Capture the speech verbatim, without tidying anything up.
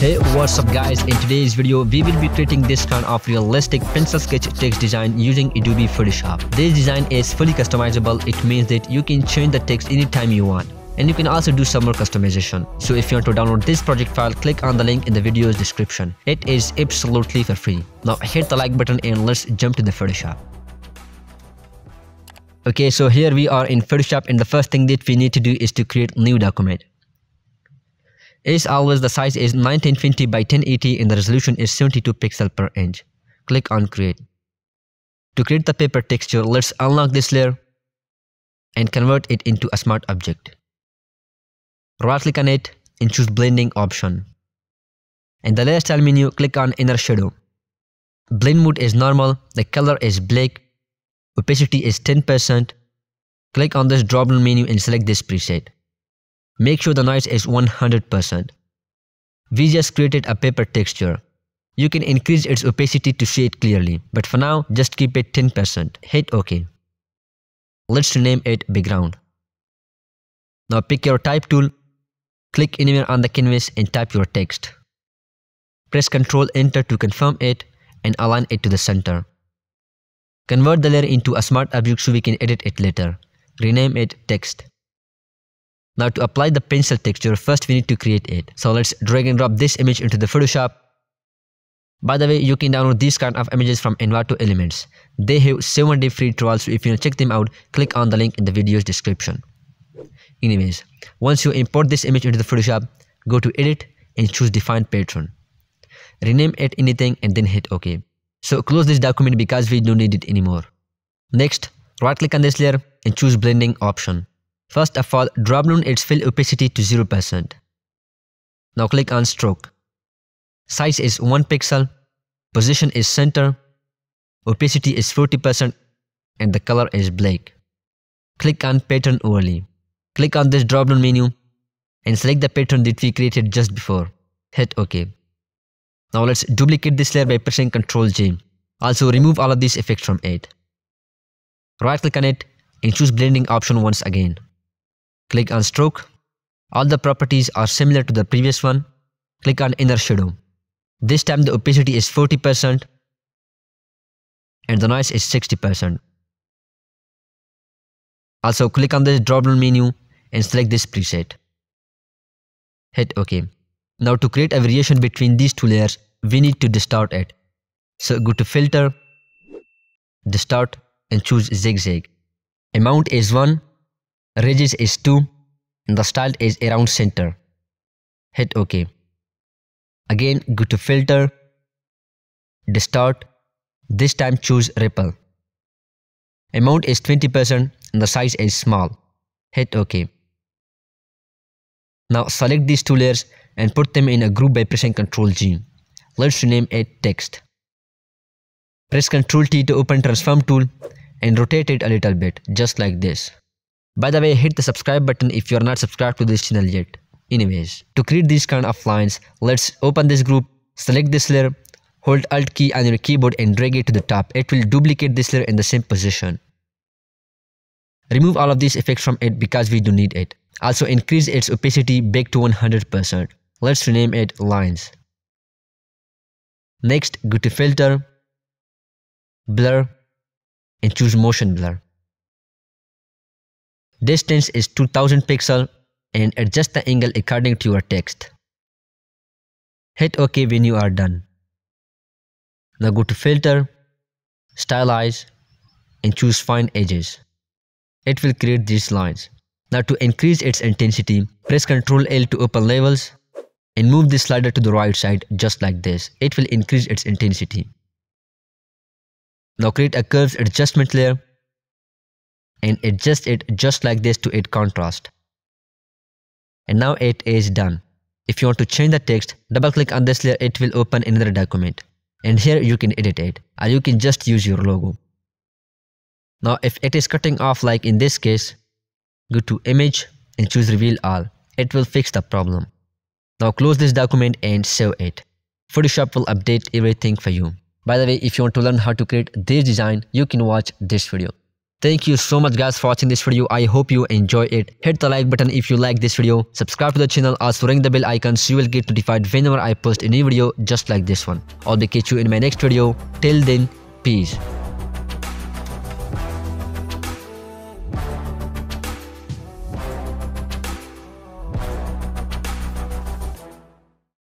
Hey, what's up guys, in today's video we will be creating this kind of realistic pencil sketch text design using Adobe Photoshop. This design is fully customizable. It means that you can change the text anytime you want, and you can also do some more customization. So if you want to download this project file, click on the link in the video's description. It is absolutely for free. Now hit the like button and let's jump to the Photoshop. Okay, so here we are in Photoshop, and the first thing that we need to do is to create new document. As always, the size is nineteen twenty by ten eighty and the resolution is seventy-two pixels per inch. Click on create. To create the paper texture, let's unlock this layer and convert it into a smart object. Right click on it and choose blending option. In the layer style menu, click on inner shadow. Blend mode is normal, the color is black, opacity is ten percent. Click on this drop down menu and select this preset. Make sure the noise is one hundred percent. We just created a paper texture. You can increase its opacity to see it clearly, but for now, just keep it ten percent. Hit OK. Let's rename it background. Now pick your type tool, click anywhere on the canvas and type your text. Press Ctrl Enter to confirm it and align it to the center. Convert the layer into a smart object so we can edit it later. Rename it text. Now to apply the pencil texture, first we need to create it. So let's drag and drop this image into the Photoshop. By the way, you can download these kind of images from Envato Elements. They have seven day free trials, so if you want to check them out, click on the link in the video's description. Anyways, once you import this image into the Photoshop, go to edit and choose define pattern. Rename it anything and then hit OK. So close this document because we don't need it anymore. Next, right click on this layer and choose blending option. First of all, drop down its fill opacity to zero percent. Now click on stroke. Size is one pixel, position is center, opacity is forty percent and the color is black. Click on pattern overlay. Click on this drop down menu and select the pattern that we created just before. Hit OK. Now let's duplicate this layer by pressing Ctrl J. Also remove all of these effects from it. Right click on it and choose blending option once again. Click on stroke. All the properties are similar to the previous one. Click on inner shadow. This time the opacity is forty percent and the noise is sixty percent. Also click on this drop down menu and select this preset. Hit OK. Now to create a variation between these two layers, we need to distort it. So go to filter, distort and choose zigzag. Amount is one. Radius is two and the style is around center. Hit OK. Again go to filter, distort, this time choose ripple. Amount is twenty percent and the size is small. Hit OK. Now select these two layers and put them in a group by pressing Ctrl G. Let's rename it text. Press Ctrl T to open transform tool and rotate it a little bit, just like this. By the way, hit the subscribe button if you are not subscribed to this channel yet. Anyways, to create these kind of lines, let's open this group, select this layer, hold Alt key on your keyboard and drag it to the top. It will duplicate this layer in the same position. Remove all of these effects from it because we don't need it. Also increase its opacity back to one hundred percent. Let's rename it lines. Next, go to filter, blur and choose motion blur. Distance is two thousand pixels and adjust the angle according to your text. Hit OK when you are done. Now go to filter, stylize and choose fine edges. It will create these lines. Now to increase its intensity, press Ctrl L to open levels and move this slider to the right side just like this. It will increase its intensity. Now create a curves adjustment layer and adjust it just like this to its contrast. And now it is done. If you want to change the text, double click on this layer, it will open another document. And here you can edit it, or you can just use your logo. Now if it is cutting off like in this case, go to image and choose reveal all. It will fix the problem. Now close this document and save it. Photoshop will update everything for you. By the way, if you want to learn how to create this design, you can watch this video. Thank you so much guys for watching this video. I hope you enjoy it. Hit the like button if you like this video. Subscribe to the channel. Also ring the bell icon so you will get notified whenever I post a new video just like this one. I'll catch you in my next video. Till then, peace.